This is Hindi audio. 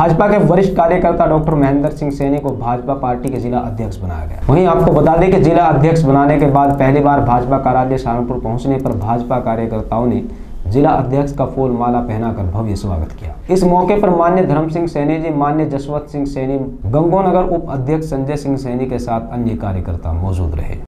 भाजपा के वरिष्ठ कार्यकर्ता डॉक्टर महेंद्र सिंह सैनी को भाजपा पार्टी के जिला अध्यक्ष बनाया गया। वहीं आपको बता दें कि जिला अध्यक्ष बनाने के बाद पहली बार भाजपा कार्यालय सहारनपुर पहुंचने पर भाजपा कार्यकर्ताओं ने जिला अध्यक्ष का फूल माला पहनाकर भव्य स्वागत किया। इस मौके पर माननीय धर्म सिंह सैनी जी, माननीय जसवंत सिंह सैनी, गंगोनगर उप अध्यक्ष संजय सिंह सैनी के साथ अन्य कार्यकर्ता मौजूद रहे।